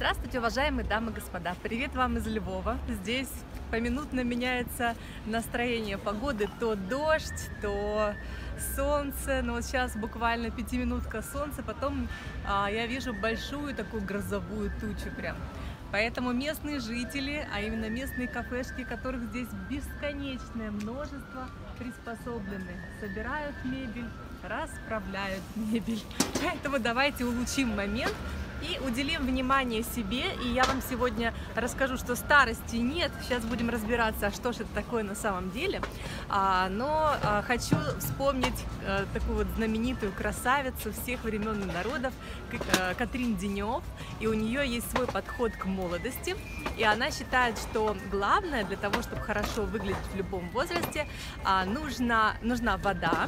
Здравствуйте, уважаемые дамы и господа! Привет вам из Львова! Здесь поминутно меняется настроение погоды. То дождь, то солнце. Но вот сейчас буквально пятиминутка солнца, потом я вижу большую такую грозовую тучу прям. Поэтому местные жители, а именно местные кафешки, которых здесь бесконечное множество, приспособлены. Собирают мебель, расправляют мебель. Поэтому давайте улучшим момент и уделим внимание себе. И я вам сегодня расскажу, что старости нет. Сейчас будем разбираться, что же это такое на самом деле. Но хочу вспомнить такую вот знаменитую красавицу всех времен и народов, Катрин Денев. И у нее есть свой подход к молодости. И она считает, что главное для того, чтобы хорошо выглядеть в любом возрасте, нужна вода,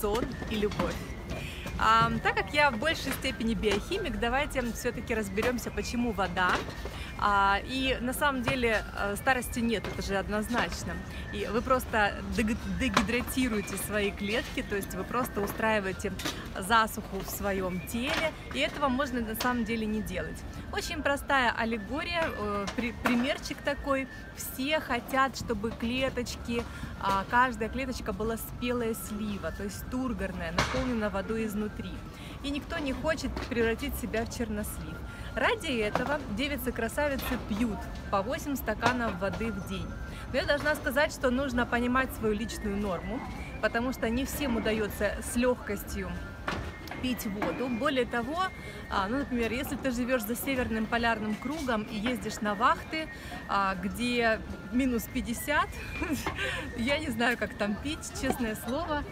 сон и любовь. Так как я в большей степени биохимик, давайте все-таки разберемся, почему вода. И на самом деле старости нет, это же однозначно. И вы просто дегидратируете свои клетки, то есть вы просто устраиваете засуху в своем теле, и этого можно на самом деле не делать. Очень простая аллегория, примерчик такой. Все хотят, чтобы клеточки, каждая клеточка была спелая слива, то есть тургорная, наполнена водой изнутри. И никто не хочет превратить себя в чернослив. Ради этого девицы-красавицы пьют по 8 стаканов воды в день. Но я должна сказать, что нужно понимать свою личную норму, потому что не всем удается с легкостью пить воду. Более того, например, если ты живешь за северным полярным кругом и ездишь на вахты, где минус 50, я не знаю, как там пить, честное слово,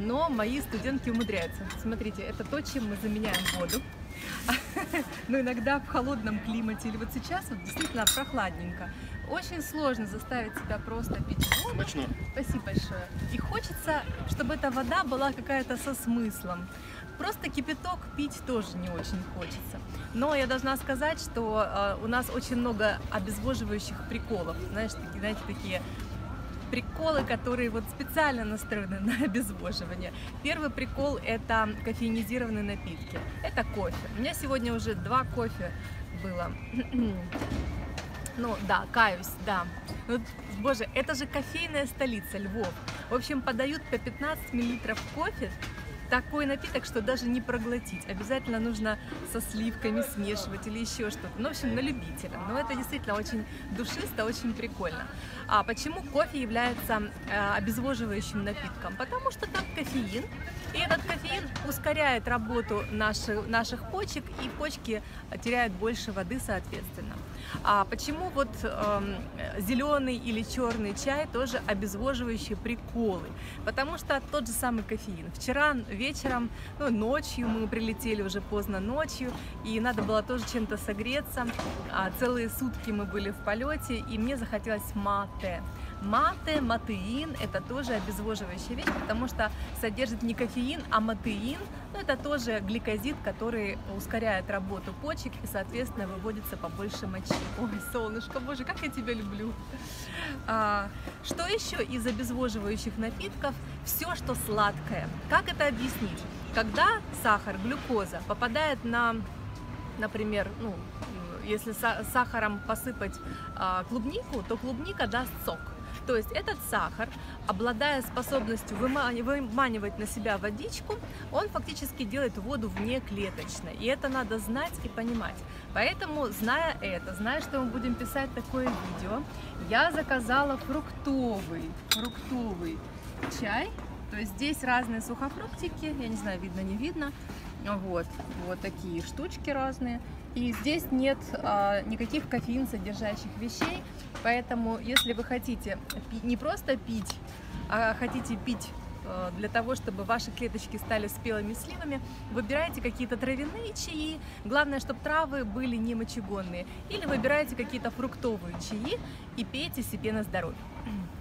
но мои студентки умудряются. Смотрите, это то, чем мы заменяем воду. Но иногда в холодном климате или вот сейчас вот действительно прохладненько. Очень сложно заставить себя просто пить воду. Начну. Спасибо большое. И хочется, чтобы эта вода была какая-то со смыслом. Просто кипяток пить тоже не очень хочется. Но я должна сказать, что у нас очень много обезвоживающих приколов. Знаете, такие приколы, которые вот специально настроены на обезвоживание. Первый прикол — это кофеинизированные напитки. Это кофе. У меня сегодня уже 2 кофе было. Ну да, каюсь, да. Ну, боже, это же кофейная столица, Львов. В общем, подают по 15 мл кофе. Такой напиток, что даже не проглотить. Обязательно нужно со сливками смешивать или еще что-то. Ну, в общем, на любителя. Но это действительно очень душисто, очень прикольно. А почему кофе является обезвоживающим напитком? Потому что там кофеин. И этот кофеин ускоряет работу наших почек, и почки теряют больше воды, соответственно. А почему вот зеленый или черный чай тоже обезвоживающие приколы? Потому что тот же самый кофеин. Вчера вечером, ну, ночью мы прилетели уже поздно ночью, и надо было тоже чем-то согреться. Целые сутки мы были в полете, и мне захотелось мате. Мате, матеин — это тоже обезвоживающая вещь, потому что содержит не кофеин, а матеин. Но это тоже гликозид, который ускоряет работу почек и, соответственно, выводится побольше мочи. Ой, солнышко, боже, как я тебя люблю! Что еще из обезвоживающих напитков? Все, что сладкое. Как это объяснить? Когда сахар, глюкоза попадает на, например, ну, если сахаром посыпать клубнику, то клубника даст сок. То есть этот сахар, обладая способностью выманивать на себя водичку, он фактически делает воду внеклеточной. И это надо знать и понимать. Поэтому, зная это, зная, что мы будем писать такое видео, я заказала фруктовый чай. То есть здесь разные сухофруктики, я не знаю, видно, не видно. Вот такие штучки разные. И здесь нет никаких кофеин содержащих вещей, поэтому если вы хотите не просто пить, а хотите пить для того, чтобы ваши клеточки стали спелыми сливами, выбирайте какие-то травяные чаи, главное, чтобы травы были не мочегонные, или выбирайте какие-то фруктовые чаи и пейте себе на здоровье.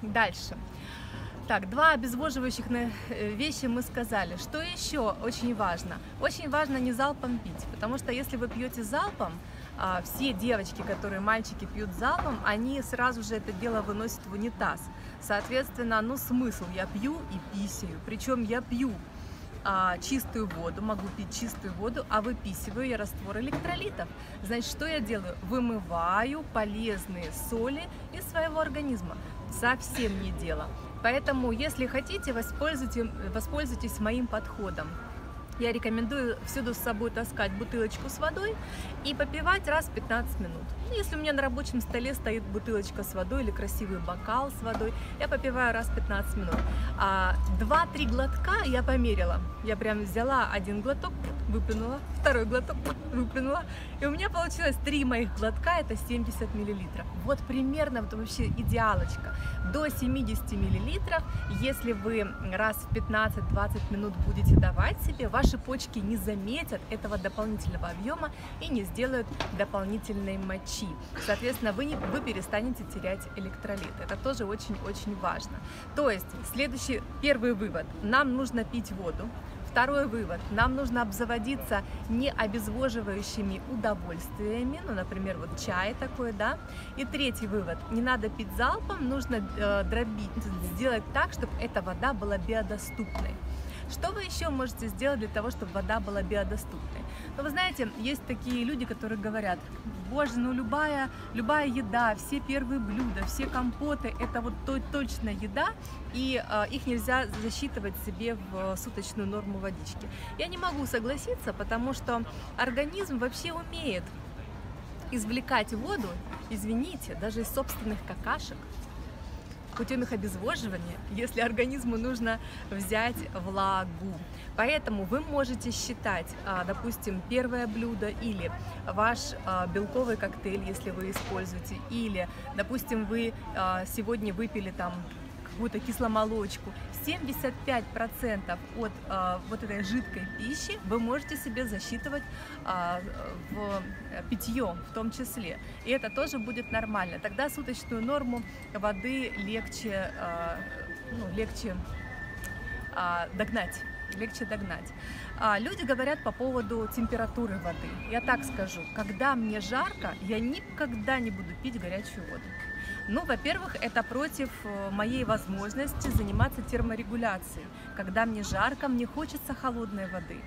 Дальше. Так, 2 обезвоживающих вещи мы сказали. Что еще очень важно? Очень важно не залпом пить, потому что если вы пьете залпом, все девочки, мальчики пьют залпом, они сразу же это дело выносят в унитаз. Соответственно, ну смысл, я пью и писаю, причем я пью. чистую воду, могу пить чистую воду, а выписываю я раствор электролитов. Значит, что я делаю? Вымываю полезные соли из своего организма. Совсем не дело. Поэтому, если хотите, воспользуйтесь моим подходом. Я рекомендую всюду с собой таскать бутылочку с водой и попивать раз в 15 минут. Если у меня на рабочем столе стоит бутылочка с водой или красивый бокал с водой, я попиваю раз в 15 минут. 2-3 глотка я померила. Я прям взяла один глоток, выплюнула, второй глоток, выплюнула. И у меня получилось 3 моих глотка, это 70 мл. Вот примерно, вот вообще идеалочка. До 70 мл, если вы раз в 15-20 минут будете давать себе, ваши почки не заметят этого дополнительного объема и не сделают дополнительной мочи. Соответственно, вы перестанете терять электролиты. Это тоже очень-очень важно. То есть, следующий, первый вывод. Нам нужно пить воду. Второй вывод. Нам нужно обзаводиться необезвоживающими удовольствиями, ну, например, вот чай такой, да. И третий вывод. Не надо пить залпом, нужно дробить, сделать так, чтобы эта вода была биодоступной. Что вы еще можете сделать для того, чтобы вода была биодоступной? Но вы знаете, есть такие люди, которые говорят: боже, ну любая еда, все первые блюда, все компоты, это вот точно еда, и их нельзя засчитывать себе в суточную норму водички. Я не могу согласиться, потому что организм вообще умеет извлекать воду, извините, даже из собственных какашек, путем их обезвоживания, если организму нужно взять влагу. Поэтому вы можете считать, допустим, первое блюдо или ваш белковый коктейль, если вы используете, или, допустим, вы сегодня выпили там какую-то кисломолочку, 75% от вот этой жидкой пищи вы можете себе засчитывать в питье, в том числе. И это тоже будет нормально. Тогда суточную норму воды легче, догнать. Люди говорят по поводу температуры воды. Я так скажу, когда мне жарко, я никогда не буду пить горячую воду. Ну, во-первых, это против моей возможности заниматься терморегуляцией. Когда мне жарко, мне хочется холодной воды.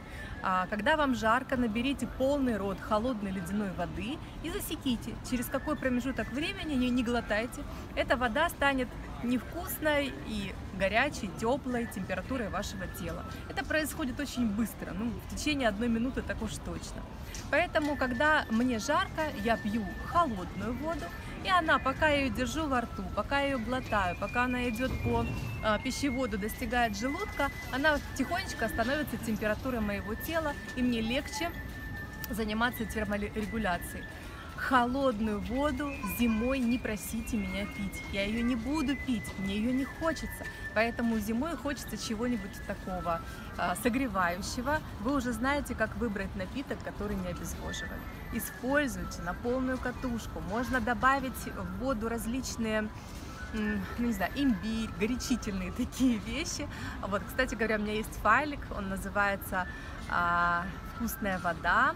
А когда вам жарко, наберите полный рот холодной ледяной воды и засеките, через какой промежуток времени не глотайте. Эта вода станет невкусной и горячей, теплой температурой вашего тела. Это происходит очень быстро, ну, в течение 1 минуты так уж точно. Поэтому, когда мне жарко, я пью холодную воду, и она, пока я ее держу во рту, пока я ее глотаю, пока она идет по пищеводу, достигает желудка, она тихонечко становится температурой моего тела, и мне легче заниматься терморегуляцией. Холодную воду зимой не просите меня пить. Я ее не буду пить, мне ее не хочется. Поэтому зимой хочется чего-нибудь такого согревающего. Вы уже знаете, как выбрать напиток, который не обезвоживает. Используйте на полную катушку. Можно добавить в воду различные, не знаю, имбирь, горячительные такие вещи. Вот, кстати говоря, у меня есть файлик, он называется «Вкусная вода».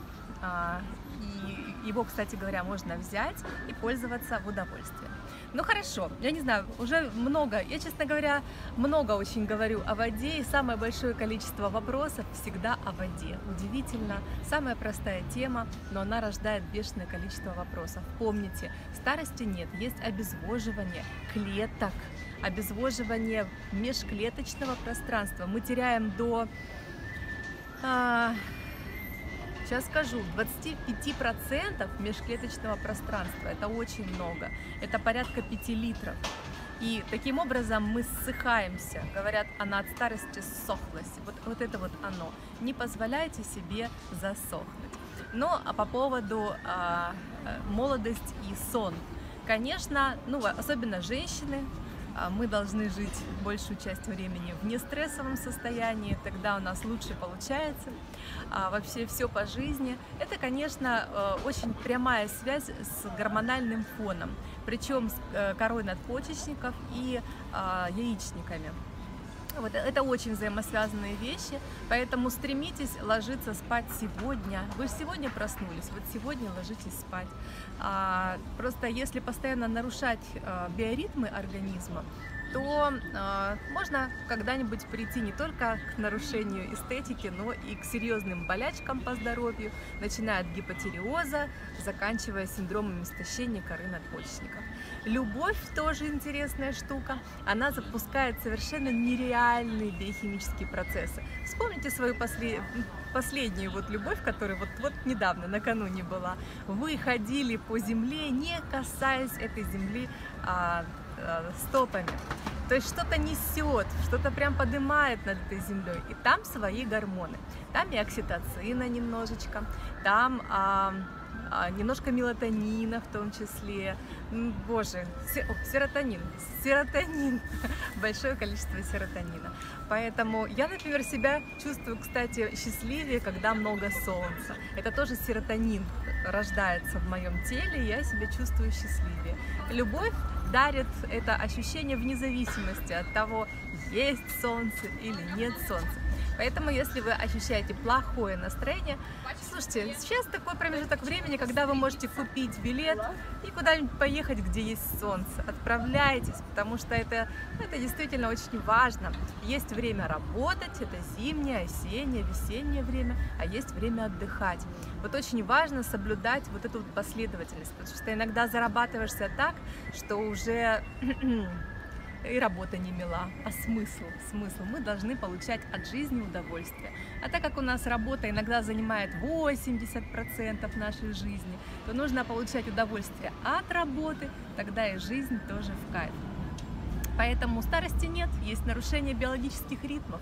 И его, кстати говоря, можно взять и пользоваться в удовольствие. Ну хорошо, я не знаю, уже много, я, честно говоря, много очень говорю о воде, и самое большое количество вопросов всегда о воде. Удивительно, самая простая тема, но она рождает бешеное количество вопросов. Помните, старости нет, есть обезвоживание клеток, обезвоживание межклеточного пространства. Мы теряем до... Сейчас скажу, 25% межклеточного пространства, это очень много, это порядка 5 литров. И таким образом мы ссыхаемся, говорят, она от старости ссохлась, вот это вот оно. Не позволяйте себе засохнуть. Ну, а по поводу молодость и сон, конечно, ну, особенно женщины, мы должны жить большую часть времени в нестрессовом состоянии, тогда у нас лучше получается вообще все по жизни. Это, конечно, очень прямая связь с гормональным фоном, причем с корой надпочечников и яичниками. Вот, это очень взаимосвязанные вещи, поэтому стремитесь ложиться спать сегодня. Вы сегодня проснулись, вот сегодня ложитесь спать. Просто если постоянно нарушать биоритмы организма, то можно когда-нибудь прийти не только к нарушению эстетики, но и к серьезным болячкам по здоровью, начиная от гипотиреоза, заканчивая синдромом истощения коры надпочечников. Любовь тоже интересная штука. Она запускает совершенно нереальные биохимические процессы. Вспомните свою последнюю любовь, которая вот недавно, накануне была. Вы ходили по земле, не касаясь этой земли стопами. То есть что-то несет, что-то прям поднимает над этой землей. И там свои гормоны. Там и окситоцина немножечко, там немножко мелатонина в том числе. Боже, серотонин. Большое количество серотонина. Поэтому я, например, себя чувствую, кстати, счастливее, когда много солнца. Это тоже серотонин рождается в моем теле, и я себя чувствую счастливее. Любовь дарит это ощущение вне зависимости от того, есть солнце или нет солнца. Поэтому, если вы ощущаете плохое настроение, слушайте, сейчас такой промежуток времени, когда вы можете купить билет и куда-нибудь поехать, где есть солнце. Отправляйтесь, потому что это действительно очень важно. Есть время работать, это зимнее, осеннее, весеннее время, а есть время отдыхать. Вот очень важно соблюдать вот эту последовательность, потому что иногда зарабатываешься так, что уже... и работа не мила, а смысл, мы должны получать от жизни удовольствие. А так как у нас работа иногда занимает 80% нашей жизни, то нужно получать удовольствие от работы, тогда и жизнь тоже в кайф. Поэтому старости нет, есть нарушение биологических ритмов,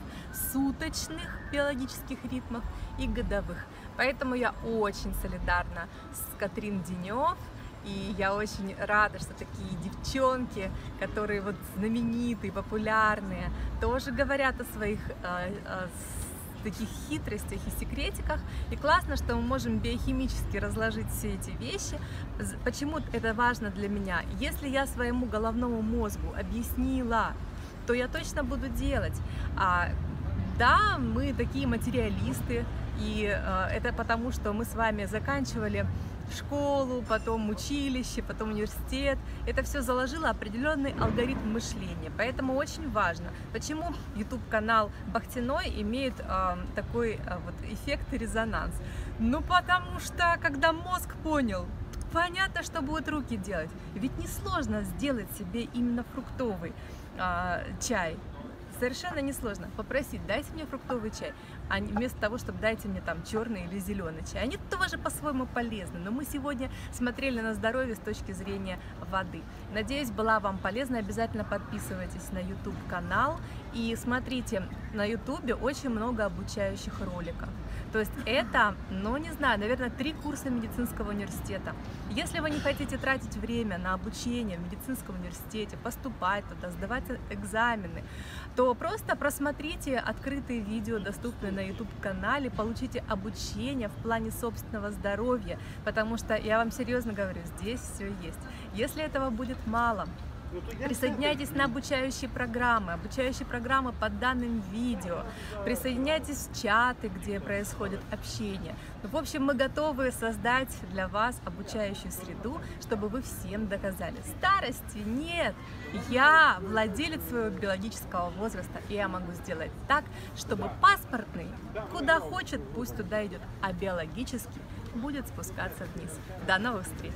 суточных биологических ритмов и годовых. Поэтому я очень солидарна с Катрин Денев. И я очень рада, что такие девчонки, которые вот знаменитые, популярные, тоже говорят о своих таких хитростях и секретиках. И классно, что мы можем биохимически разложить все эти вещи. Почему это важно для меня? Если я своему головному мозгу объяснила, то я точно буду делать. Да, мы такие материалисты, и это потому, что мы с вами заканчивали школу, потом училище, потом университет. Это все заложило определенный алгоритм мышления. Поэтому очень важно, почему YouTube-канал Бахтиной имеет такой вот эффект и резонанс. Ну, потому что, когда мозг понял, понятно, что будут руки делать. Ведь несложно сделать себе именно фруктовый чай. Совершенно несложно попросить, дайте мне фруктовый чай, а вместо того, чтобы дайте мне там черный или зеленый чай. Они тоже по-своему полезны, но мы сегодня смотрели на здоровье с точки зрения воды. Надеюсь, была вам полезна. Обязательно подписывайтесь на YouTube-канал и смотрите на YouTube очень много обучающих роликов. То есть это, ну не знаю, наверное, 3 курса медицинского университета. Если вы не хотите тратить время на обучение в медицинском университете, поступать туда, сдавать экзамены, то просто просмотрите открытые видео, доступные на YouTube-канале, получите обучение в плане собственного здоровья, потому что, я вам серьезно говорю, здесь все есть. Если этого будет мало, присоединяйтесь на обучающие программы по данным видео, присоединяйтесь в чаты, где происходит общение. В общем, мы готовы создать для вас обучающую среду, чтобы вы всем доказали. Старости нет! Я владелец своего биологического возраста, и я могу сделать так, чтобы паспортный куда хочет, пусть туда идет, а биологический будет спускаться вниз. До новых встреч!